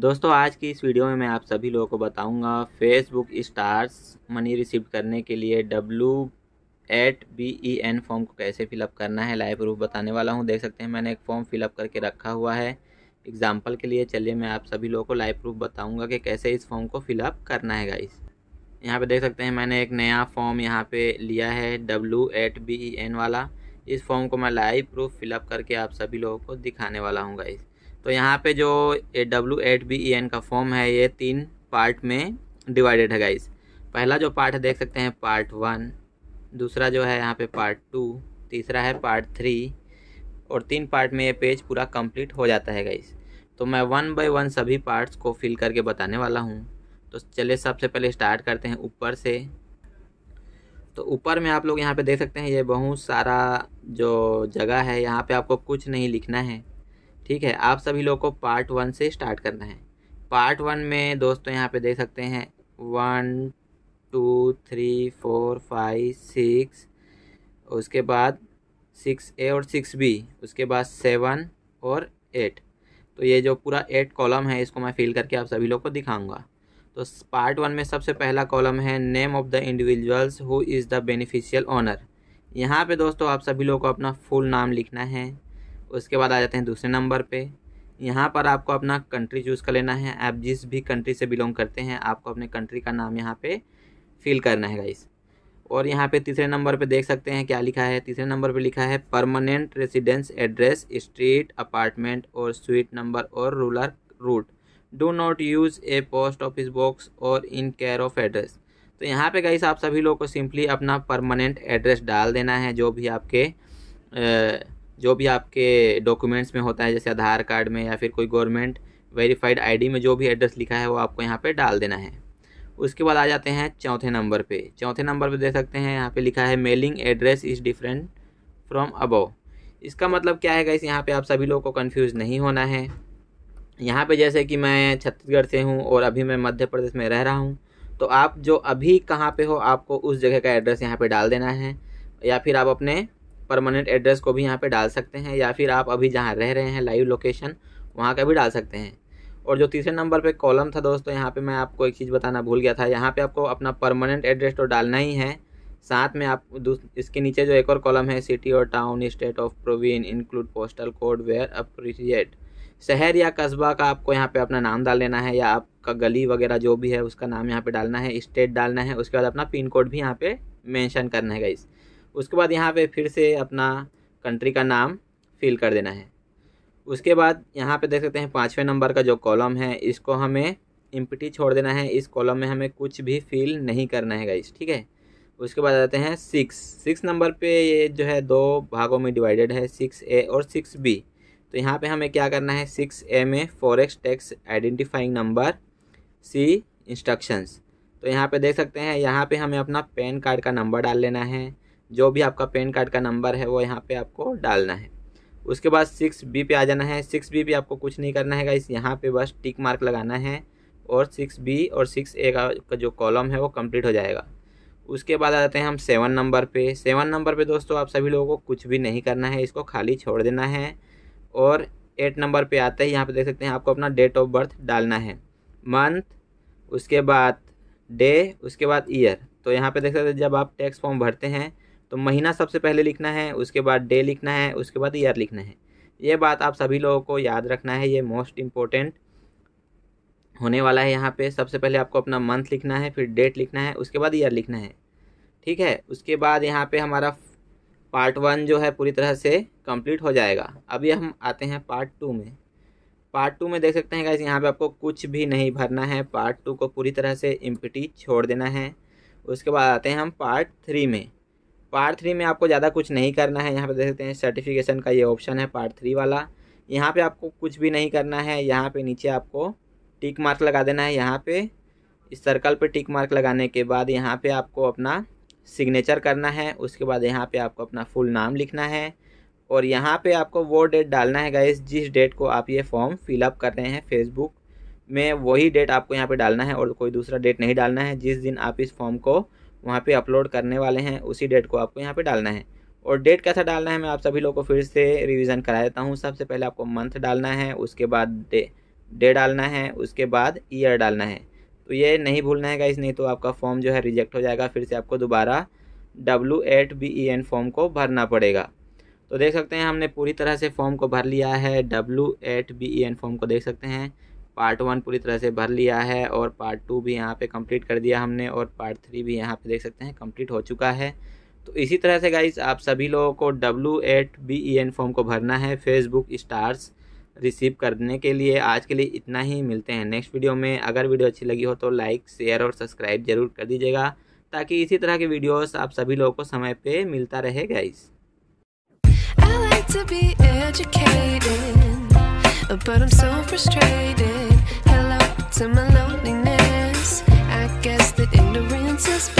दोस्तों आज की इस वीडियो में मैं आप सभी लोगों को बताऊंगा फेसबुक स्टार्स मनी रिसीव करने के लिए W-8BEN फॉर्म को कैसे फिलअप करना है, लाइव प्रूफ बताने वाला हूं। देख सकते हैं मैंने एक फॉर्म फिलअप करके रखा हुआ है एग्जांपल के लिए। चलिए मैं आप सभी लोगों को लाइव प्रूफ बताऊंगा कि कैसे इस फॉर्म को फिलअप करना है। गाइस यहाँ पर देख सकते हैं मैंने एक नया फॉर्म यहाँ पर लिया है W-8BEN वाला। इस फॉर्म को मैं लाइव प्रूफ फिलअप करके आप सभी लोगों को दिखाने वाला हूँ। गाइस तो यहाँ पे जो W-8BEN का फॉर्म है ये 3 पार्ट में डिवाइडेड है गाइस। पहला जो पार्ट है देख सकते हैं पार्ट 1, दूसरा जो है यहाँ पे पार्ट 2, तीसरा है पार्ट 3 और 3 पार्ट में ये पेज पूरा कंप्लीट हो जाता है गाइस। तो मैं 1 बाय 1 सभी पार्ट्स को फिल करके बताने वाला हूँ। तो चलिए सबसे पहले स्टार्ट करते हैं ऊपर से। तो ऊपर में आप लोग यहाँ पर देख सकते हैं ये बहुत सारा जो जगह है यहाँ पर आपको कुछ नहीं लिखना है, ठीक है। आप सभी लोगों को पार्ट 1 से स्टार्ट करना है। पार्ट 1 में दोस्तों यहाँ पे देख सकते हैं 1 2 3 4 5 6, उसके बाद 6A और 6B, उसके बाद 7 और 8। तो ये जो पूरा 8 कॉलम है इसको मैं फिल करके आप सभी लोगों को दिखाऊंगा। तो पार्ट 1 में सबसे पहला कॉलम है name of the individuals who is the beneficial owner. यहाँ पे दोस्तों आप सभी लोगों को अपना फुल नाम लिखना है। उसके बाद आ जाते हैं दूसरे नंबर पे। यहाँ पर आपको अपना कंट्री चूज़ कर लेना है। आप जिस भी कंट्री से बिलोंग करते हैं आपको अपने कंट्री का नाम यहाँ पे फिल करना है गाइस। और यहाँ पे तीसरे नंबर पे देख सकते हैं क्या लिखा है। तीसरे नंबर पे लिखा है permanent residence address street apartment और स्वीट नंबर और rural route. Do not use a post office box or in care of address. तो यहाँ पर गाइस आप सभी लोग को सिंपली अपना परमानेंट एड्रेस डाल देना है जो भी आपके डॉक्यूमेंट्स में होता है, जैसे आधार कार्ड में या फिर कोई गवर्नमेंट वेरीफाइड आईडी में जो भी एड्रेस लिखा है वो आपको यहाँ पे डाल देना है। उसके बाद आ जाते हैं चौथे नंबर पे। चौथे नंबर पे देख सकते हैं यहाँ पे लिखा है mailing address is different from above. इसका मतलब क्या है गाइस, यहाँ पर आप सभी लोगों को कन्फ्यूज़ नहीं होना है। यहाँ पर जैसे कि मैं छत्तीसगढ़ से हूँ और अभी मैं मध्य प्रदेश में रह रहा हूँ, तो आप जो अभी कहाँ पर हो आपको उस जगह का एड्रेस यहाँ पर डाल देना है, या फिर आप अपने परमानेंट एड्रेस को भी यहाँ पे डाल सकते हैं, या फिर आप अभी जहाँ रह रहे हैं लाइव लोकेशन वहाँ का भी डाल सकते हैं। और जो तीसरे नंबर पे कॉलम था दोस्तों यहाँ पे मैं आपको एक चीज़ बताना भूल गया था। यहाँ पे आपको अपना परमानेंट एड्रेस तो डालना ही है, साथ में आप इसके नीचे जो एक और कॉलम है city or town state of province include postal code where appreciate. शहर या कस्बा का आपको यहाँ पर अपना नाम डाल लेना है, या आपका गली वगैरह जो भी है उसका नाम यहाँ पर डालना है, स्टेट डालना है, उसके बाद अपना पिन कोड भी यहाँ पर मैंशन करना है गाइस। उसके बाद यहाँ पे फिर से अपना कंट्री का नाम फिल कर देना है। उसके बाद यहाँ पे देख सकते हैं 5वें नंबर का जो कॉलम है इसको हमें एम्प्टी छोड़ देना है। इस कॉलम में हमें कुछ भी फिल नहीं करना है गाइस, ठीक है। उसके बाद आते हैं 6 नंबर पे। ये जो है 2 भागों में डिवाइडेड है, 6A और 6B। तो यहाँ पे हमें क्या करना है, 6A में forex tax identifying number C instructions. तो यहाँ पर देख सकते हैं यहाँ पर हमें अपना पैन कार्ड का नंबर डाल लेना है, जो भी आपका पैन कार्ड का नंबर है वो यहाँ पे आपको डालना है। उसके बाद 6B पे आ जाना है। 6B पे आपको कुछ नहीं करना है गाइस, यहाँ पे बस टिक मार्क लगाना है और 6B और 6A का जो कॉलम है वो कंप्लीट हो जाएगा। उसके बाद आ जाते हैं हम 7 नंबर पे। 7 नंबर पे दोस्तों आप सभी लोगों को कुछ भी नहीं करना है, इसको खाली छोड़ देना है। और 8 नंबर पर आते ही यहाँ पर देख सकते हैं आपको अपना डेट ऑफ बर्थ डालना है, मंथ, उसके बाद डे, उसके बाद ईयर। तो यहाँ पर देख सकते हैं जब आप टैक्स फॉर्म भरते हैं तो महीना सबसे पहले लिखना है, उसके बाद डे लिखना है, उसके बाद ईयर लिखना है। ये बात आप सभी लोगों को याद रखना है, ये मोस्ट इम्पोर्टेंट होने वाला है। यहाँ पे सबसे पहले आपको अपना मंथ लिखना है, फिर डेट लिखना है, उसके बाद ईयर लिखना है, ठीक है। उसके बाद यहाँ पे हमारा पार्ट 1 जो है पूरी तरह से कंप्लीट हो जाएगा। अभी हम आते हैं पार्ट 2 में। पार्ट 2 में देख सकते हैं गाइस यहाँ पर आपको कुछ भी नहीं भरना है, पार्ट 2 को पूरी तरह से एम्प्टी छोड़ देना है। उसके बाद आते हैं हम पार्ट 3 में। पार्ट 3 में आपको ज़्यादा कुछ नहीं करना है। यहाँ पे देख सकते हैं सर्टिफिकेशन का ये ऑप्शन है पार्ट 3 वाला, यहाँ पे आपको कुछ भी नहीं करना है। यहाँ पे नीचे आपको टिक मार्क लगा देना है, यहाँ पे इस सर्कल पे टिक मार्क लगाने के बाद यहाँ पे आपको अपना सिग्नेचर करना है। उसके बाद यहाँ पे आपको अपना फुल नाम लिखना है और यहाँ पर आपको वो डेट डालना है गाइस जिस डेट को आप ये फॉर्म फिलअप कर रहे हैं फेसबुक में, वही डेट आपको यहाँ पर डालना है और कोई दूसरा डेट नहीं डालना है। जिस दिन आप इस फॉर्म को वहाँ पे अपलोड करने वाले हैं उसी डेट को आपको यहाँ पे डालना है। और डेट कैसा डालना है मैं आप सभी लोगों को फिर से रिवीजन करा देता हूँ। सबसे पहले आपको मंथ डालना है, उसके बाद डे डालना है, उसके बाद ईयर डालना है। तो ये नहीं भूलना है गाइस, नहीं तो आपका फॉर्म जो है रिजेक्ट हो जाएगा। फिर से आपको दोबारा W-8BEN फॉर्म को भरना पड़ेगा। तो देख सकते हैं हमने पूरी तरह से फॉर्म को भर लिया है। W-8BEN फॉर्म को देख सकते हैं पार्ट 1 पूरी तरह से भर लिया है और पार्ट 2 भी यहाँ पे कंप्लीट कर दिया हमने और पार्ट 3 भी यहाँ पे देख सकते हैं कंप्लीट हो चुका है। तो इसी तरह से गाइस आप सभी लोगों को W-8BEN फॉर्म को भरना है फेसबुक स्टार्स रिसीव करने के लिए। आज के लिए इतना ही, मिलते हैं नेक्स्ट वीडियो में। अगर वीडियो अच्छी लगी हो तो लाइक, शेयर और सब्सक्राइब जरूर कर दीजिएगा ताकि इसी तरह के वीडियोस आप सभी लोगों को समय पे मिलता रहे गाइस।